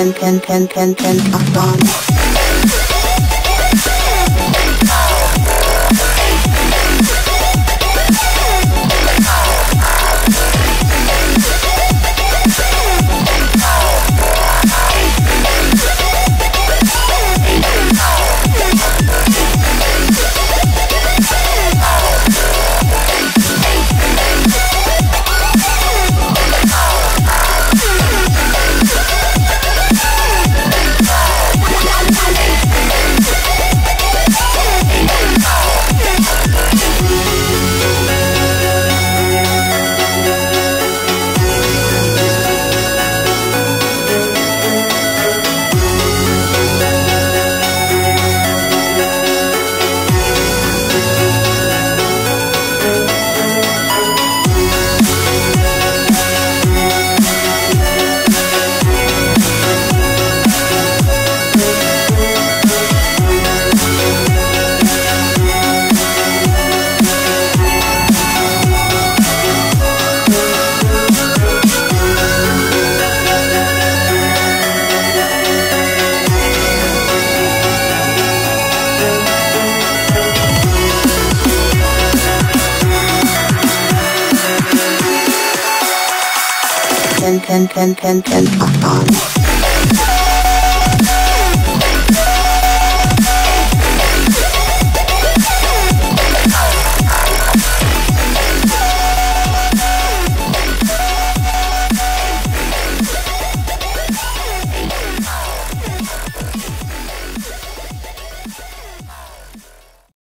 pen pen